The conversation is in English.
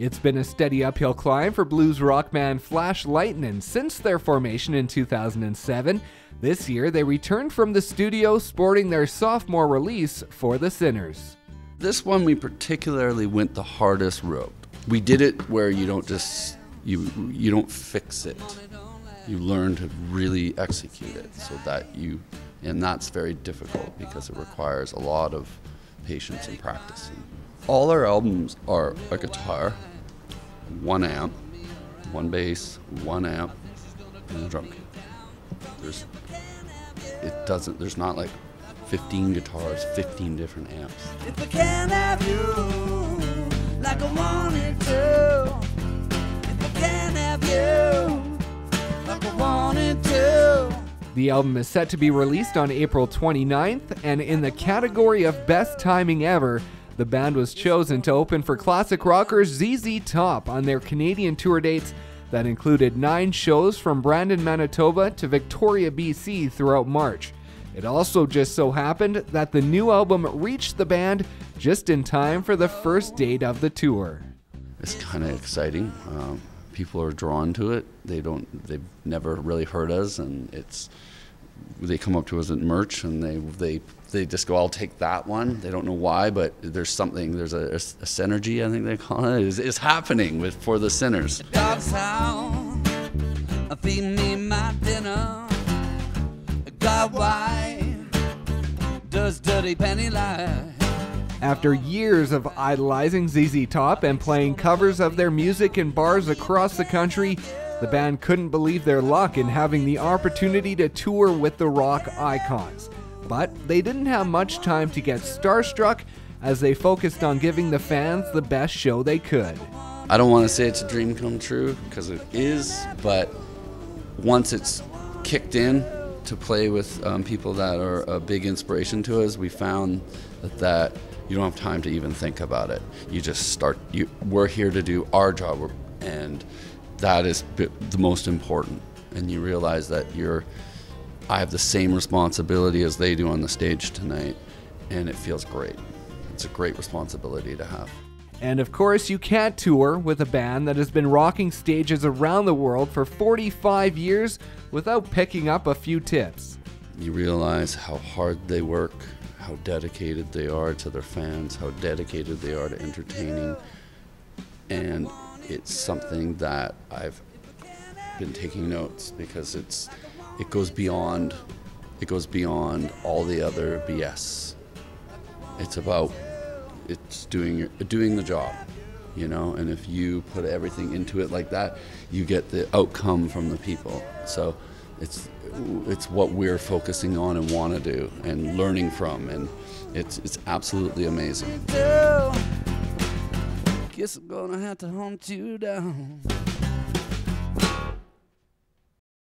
It's been a steady uphill climb for blues rock band Flash Lightnin' since their formation in 2007. This year, they returned from the studio sporting their sophomore release, For the Sinners. This one, we particularly went the hardest road. We did it where you don't just, you don't fix it. You learn to really execute it, so that you, and that's very difficult because it requires a lot of patience and practicing. All our albums are a guitar, one amp, one bass, one amp, and a drum kit. There's not like 15 guitars, 15 different amps. If I can't have you like I wanted to, if I can't have you like I wanted to. The album is set to be released on April 29th, and in the category of Best Timing Ever, the band was chosen to open for classic rockers ZZ Top on their Canadian tour dates that included 9 shows from Brandon, Manitoba to Victoria, BC throughout March. It also just so happened that the new album reached the band just in time for the first date of the tour. It's kind of exciting. People are drawn to it. They've never really heard us, and they come up to us at merch, and they just go, I'll take that one. They don't know why, but there's something, there's a synergy, I think they call it, is happening with For the Sinners. God's hound, feed me my dinner. God, why does dirty penny lie? After years of idolizing ZZ Top and playing covers of their music in bars across the country, the band couldn't believe their luck in having the opportunity to tour with the rock icons. But they didn't have much time to get starstruck, as they focused on giving the fans the best show they could. I don't want to say it's a dream come true, because it is, but once it's kicked in to play with people that are a big inspiration to us, we found that you don't have time to even think about it. You just start, we're here to do our job, and that is the most important. And you realize that I have the same responsibility as they do on the stage tonight, and it feels great. It's a great responsibility to have. And of course, you can't tour with a band that has been rocking stages around the world for 45 years without picking up a few tips. You realize how hard they work, how dedicated they are to their fans, how dedicated they are to entertaining, and it's something that I've been taking notes, because it goes beyond all the other BS. It's doing the job, you know. And if you put everything into it like that, you get the outcome from the people. So it's what we're focusing on and want to do and learning from, and it's absolutely amazing. Guess I'm gonna have to hunt you down.